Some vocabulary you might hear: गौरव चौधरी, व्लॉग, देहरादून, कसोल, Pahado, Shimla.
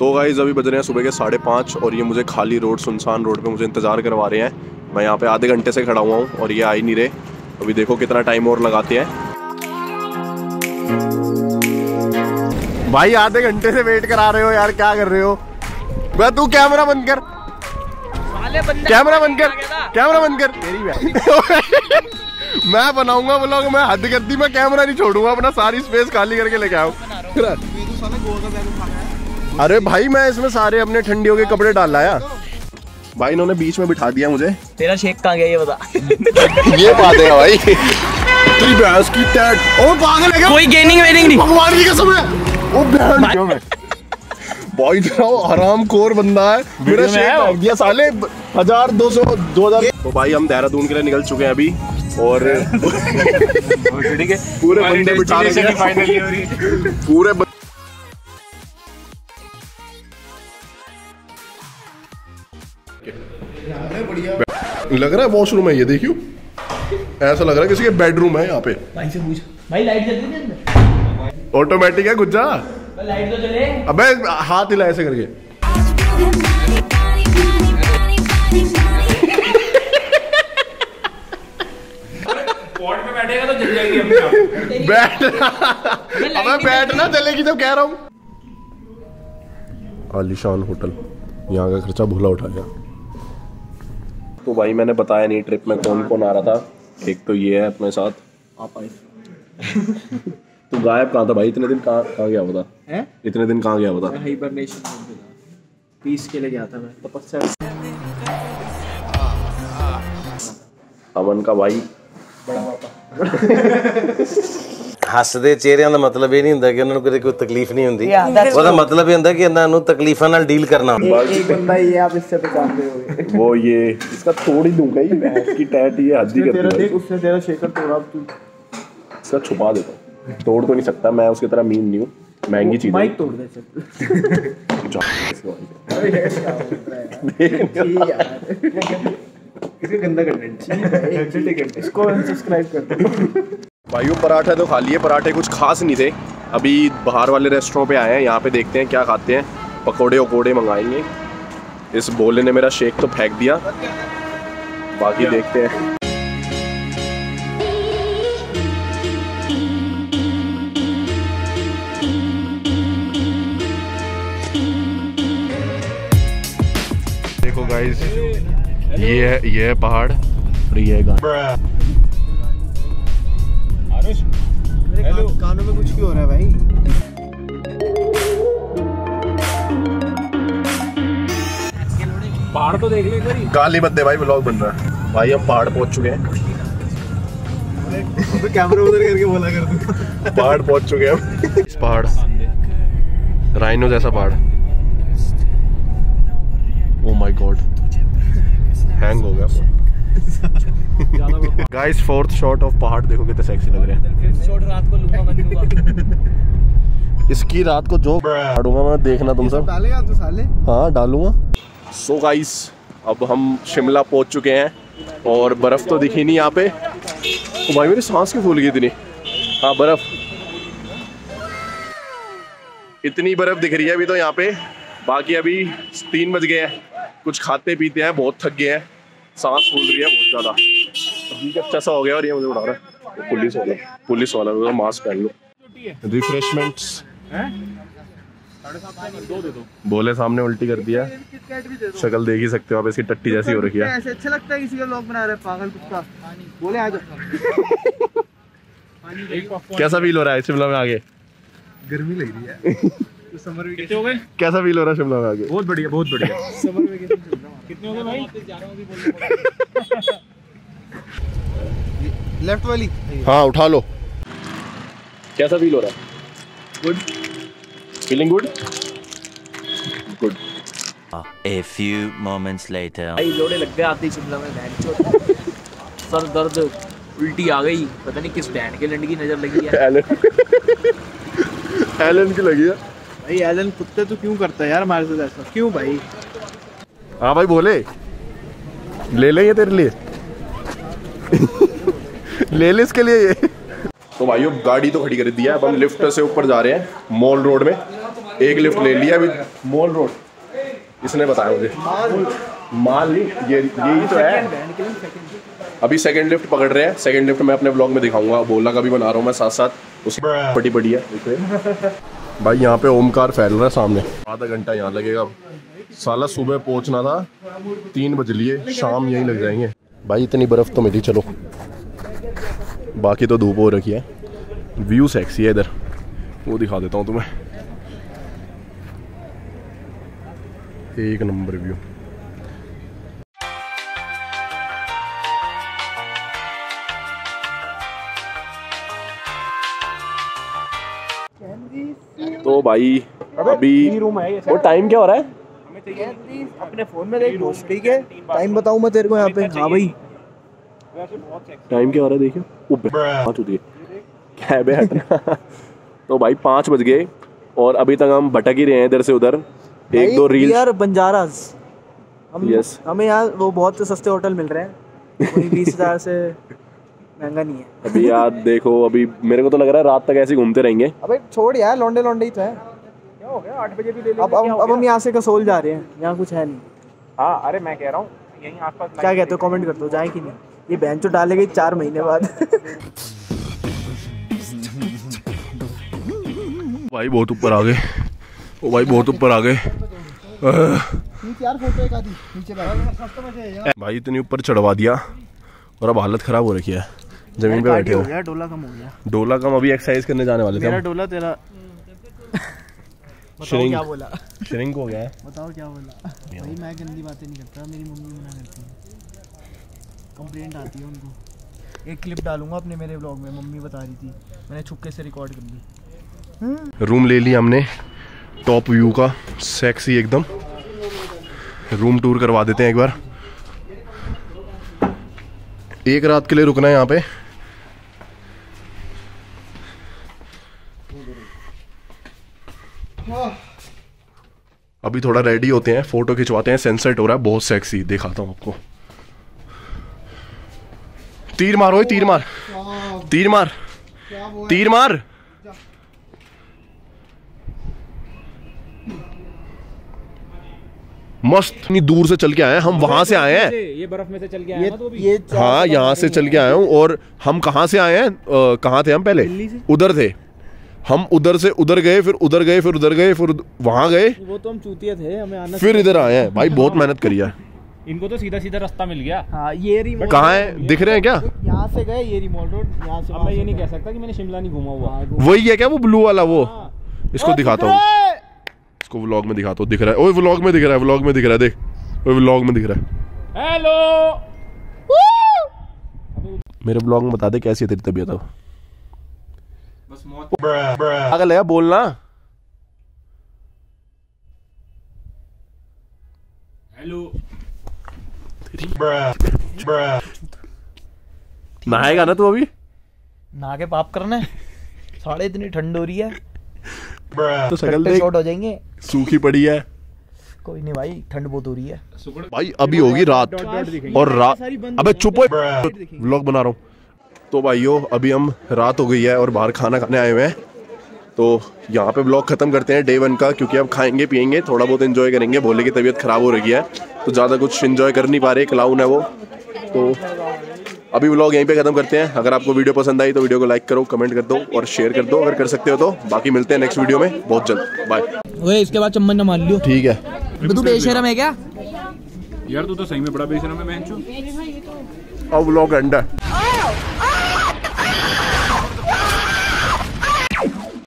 तो गाइज़ अभी बज रहे हैं सुबह के 5:30 और ये मुझे खाली रोड सुनसान रोड पे मुझे इंतज़ार करवा रहे हैं। मैं यहाँ पे आधे घंटे से खड़ा हुआ हूँ और ये आ ही नहीं रहे। अभी देखो कितना टाइम और लगाते हैं। भाई आधे घंटे से वेट करा रहे हो यार, क्या कर रहे हो? भाई तू कैमरा बंद कर, कैमरा बंद कर, कैमरा बंद कर। तेरी मैं बनाऊंगा ब्लॉग, मैं हद कर दी, मैं कैमरा नहीं छोड़ूंगा अपना, सारी स्पेस खाली करके लेके आओ। अरे भाई मैं इसमें सारे अपने ठंडियों के कपड़े डाल लाया। भाई इन्होंने बीच में बिठा दिया मुझे। तेरा शेक कहाँ गया ये बता। ये बात है भाई, तेरी भैंस की टैट। ओ पागल है क्या? कोई गेनिंग वेनिंग नहीं, भगवान की कसम है। ओ बहन क्यों मैं भाई इतना आराम कोर बंदा है, मेरा शेक लग गया साले। 1,000 2,000 2000। तो भाई हम देहरादून के लिए निकल चुके हैं अभी और पूरे बंदे बिठा रहे हैं पूरे। लग रहा है वॉशरूम है ये, देखियो ऐसा लग रहा है किसी के बेडरूम है यहाँ पे। भाई से पूछ, भाई लाइट जल रही है ऑटोमेटिक है गुज्जा, लाइट तो चले। अबे हाथ हिला ऐसे करके। पॉट पे बैठेगा तो जल जाएगी। अबे बैठ ना, चलेगी तो कह रहा हूँ। आलिशान होटल, यहाँ का खर्चा भूला उठा गया। तो भाई मैंने बताया नहीं ट्रिप में कौन कौन आ रहा था। एक तो ये है अपने साथ। आप आए तो गायब कहाँ था भाई इतने दिन? कहाँ गया होता है इतने दिन? कहाँ गया होता? हाइबरनेशन, पीस के लिए गया था मैं, तपस्या। अमन का भाई बड़ा हसदे चेहरे का मतलब ये नहीं होता कि उन्होंने कोई तकलीफ नहीं होती, उसका मतलब ये होता कि इन्होंने तकलीफों नाल डील करना। एक बंदा ये आप इससे पहचानते होगे, वो ये इसका थोड़ी दूंगा ही मैं, इसकी टैट ये हद ही करती है। तेरा देख उसने तेरा शेकर तोड़ा, तू इसका छुपा देता। तोड़ तो नहीं सकता मैं, उसकी तरह मीन नहीं हूं, महंगी चीज माइक तोड़ दे चल। इसको गंदा कंटेंट, इसको सब्सक्राइब कर दो। भाई वो पराठा तो खा लिए, पराठे कुछ खास नहीं थे। अभी बाहर वाले रेस्टोरेंट पे आए हैं, यहाँ पे देखते हैं क्या खाते हैं। पकोड़े वकोड़े मंगाएंगे। इस बोले ने मेरा शेक तो फेंक दिया, बाकी देखते हैं। देखो गाइस ये है पहाड़ और ये है आरुष। मेरे कानों में कुछ क्यों हो रहा है भाई? पहाड़ तो देख ले, काली बंदे भाई व्लॉग बन रहा है। भाई हम पहाड़ पहुंच चुके हैं। तो कैमरा उधर करके बोला कर दूं। पहाड़ पहुंच चुके हैं। इस पहाड़ राइनो जैसा पहाड़। ओ माय गॉड हैंग हो गया। गाइस फोर्थ शॉट ऑफ पहाड़, देखो कितने सेक्सी लग रहे हैं। फिफ्थ शॉट रात को लूंगा, मन लूंगा इसकी रात को जो पहाड़ूंगा मैं, देखना तुम सब डालेगा तो साले। हाँ डालूंगा। सो गाइस अब हम शिमला पहुंच चुके हैं और बर्फ तो दिखी नहीं यहाँ पे। तो भाई मेरी सांस की फूल गई इतनी। हाँ बर्फ, इतनी बर्फ दिख रही है अभी तो यहाँ पे। बाकी अभी 3 बज गए हैं, कुछ खाते पीते हैं, बहुत थक गए हैं, सांस फूल रही है बहुत ज़्यादा। अभी अच्छा सा हो गया और ये मुझे उठा रहा है पुलिस वाला। तो मास्क पहन लो। रिफ्रेशमेंट्स बोले सामने उल्टी कर दिया, शक्ल देख ही सकते हो आप, इसकी टट्टी जैसी हो रखी है। ऐसे अच्छा लगता है किसी का व्लॉग बना रहा है पागल कुत्ता। बोले आ जाओ। कैसा फील हो रहा है शिमला में आगे? गर्मी लग रही है। समर वेकेशन हो गए, कैसा फील हो रहा है शिमला में आगे? बहुत बढ़िया, बहुत बढ़िया। समर वेकेशन चल रहा है। कितने हो गए भाई? लेफ्ट वाली। हाँ उठा लो। कैसा फील हो रहा है? Good feeling, good good. A few moments later। भाई लोड़े लगते हैं आते ही शिमला में। बैंड सर दर्द, उल्टी आ गई, पता नहीं किस बैंड के लंड की नजर लगी है। एलन की लगी है भाई। एलन कुत्ते तो क्यों करता है यार हमारे साथ ऐसा क्यों भाई? हाँ भाई बोले ले ले, ये तेरे लिए ले ले, इसके लिए ये। तो भाइयों गाड़ी तो खड़ी कर दी है, अब हम लिफ्ट से ऊपर जा रहे हैं मॉल रोड में। एक लिफ्ट ले लिया अभी मॉल रोड, इसने बताया मुझे माल नहीं, यही तो है। अभी सेकंड लिफ्ट पकड़ रहे हैं, सेकंड लिफ्ट मैं अपने ब्लॉग में दिखाऊंगा, बोला का भी बना रहा हूँ मैं साथ साथ। उस बड़ी बढ़िया भाई, यहाँ पे ओमकार फैल रहा है सामने। आधा घंटा यहाँ लगेगा साला, सुबह पहुँचना था 3 बज लिए, शाम यहीं लग जाएंगे भाई। इतनी बर्फ़ तो मिली, चलो बाकी तो धूप हो रखी है। व्यू सेक्सी है इधर, वो दिखा देता हूँ तुम्हें, एक नंबर व्यू। तो भाई अभी वो टाइम क्या हो रहा है अपने फोन में देख, ठीक है टाइम बताऊं मैं तेरे को यहाँ पे। हाँ भाई टाइम क्या हो रहा है देखिए, क्या है। तो भाई 5 बज गए और अभी तक हम भटक ही रहे हैं इधर से उधर, एक दो रील यार बंजारास। यस हमें यार वो बहुत सस्ते होटल मिल रहे हैं, 20,000 से महंगा नहीं है। अभी यार देखो, अभी मेरे को तो लग रहा है रात तक ऐसे ही घूमते रहेंगे। अबे छोड़ यार, लौंडे लौंडे ही तो है। क्या हो गया 8 बजे भी ले लेंगे। अब हम यहाँ से कसोल जा रहे हैं, यहाँ कुछ है नहीं। हाँ अरे मैं कह रहा हूँ यहीं आसपास, क्या कहते हो कमेंट कर दो जाए कि नहीं। ये बहन चो डाले गई 4 महीने बाद। भाई बहुत ऊपर आ गए, ओ भाई बहुत ऊपर आ गए भाई, इतनी ऊपर चढ़वा दिया और अब हालत खराब हो रखी है। जमीन पे बैठे हो गया, डोला कम हो गया, डोला कम। अभी एक्सरसाइज करने जाने वाले थे, मेरा डोला तेरा श्रिंक क्या बोला, श्रिंक हो गया है। बताओ क्या बोला भाई, मैं गंदी बातें नहीं करता, मेरी मम्मी मना करती है, कंप्लेंट आती है उनको। एक क्लिप डालूंगा अपने मेरे ब्लॉग में, मम्मी बता रही थी, मैंने छुपके से रिकॉर्ड कर ली। रूम ले लिया हमने, टॉप व्यू का सेक्सी एकदम। रूम टूर करवा देते हैं एक बार, एक रात के लिए रुकना है यहाँ पे। अभी थोड़ा रेडी होते हैं, फोटो खिंचवाते हैं, सनसेट हो रहा है बहुत सेक्सी, दिखाता हूँ आपको। तीर मारो, तीर मार, तीर मार, तीर मार। मस्त दूर से चल के आए हैं हम, वहां से आए हैं ये बर्फ में से चल के आए हैं, ये हाँ यहाँ से चल के आया हूँ। और हम कहाँ से आए हैं, कहाँ थे हम पहले, उधर थे हम, उधर से उधर गए, फिर उधर गए, फिर उधर गए, फिर वहां गए, वो तो हम चूतिया थे, हमें आना, फिर इधर आए हैं भाई। बहुत मेहनत करी है, इनको तो सीधा सीधा रास्ता मिल गया। हाँ ये रिमोट कहाँ है, दिख रहे हैं क्या, यहाँ से गए, ये रिमोट रोड यहाँ से। मैं ये नहीं कह सकता कि मैंने शिमला नहीं घूमा हुआ, वही है क्या वो ब्लू वाला, वो इसको दिखाता हूँ, इसको व्लॉग में दिखाता हूँ। दिख रहा है, ओए व्लॉग में दिख रहा है, व्लॉग में दिख रहा है, देख ओए व्लॉग में दिख रहा है। हेलो मेरे व्लॉग में बता दे कैसी है तेरी तबीयत अब, बस मौत पागल है बोलना। हेलो नहाएगा ना तू, अभी नहा के पाप करना है, साढ़े इतनी ठंड हो रही है तो सकल शॉर्ट हो जाएंगे, सूखी पड़ी है। कोई नहीं भाई, ठंड बहुत हो रही है भाई। अभी होगी रात और रात, अबे चुप हो, व्लॉग बना रहा हूँ। तो भाइयों अभी हम, रात हो गई है और बाहर खाना खाने आए हुए हैं, तो यहाँ पे व्लॉग खत्म करते हैं डे 1 का, क्योंकि अब खाएंगे पियेंगे, थोड़ा बहुत एंजॉय करेंगे। भोले की तबीयत खराब हो रही है तो ज़्यादा कुछ एंजॉय कर नहीं पा रहे, क्लाउन है वो। तो अभी व्लॉग यहीं पे खत्म करते हैं। अगर आपको वीडियो पसंद आई तो वीडियो को लाइक करो, कमेंट कर दो और शेयर कर दो अगर कर सकते हो तो। बाकी मिलते हैं नेक्स्ट वीडियो में बहुत जल्द, बाय। ओए इसके बाद चम्मच ना मार लियो, ठीक है। तू बेशरम है क्या यार, तू तो सही में बड़ा बेशरम है। अब व्लॉग एंड है।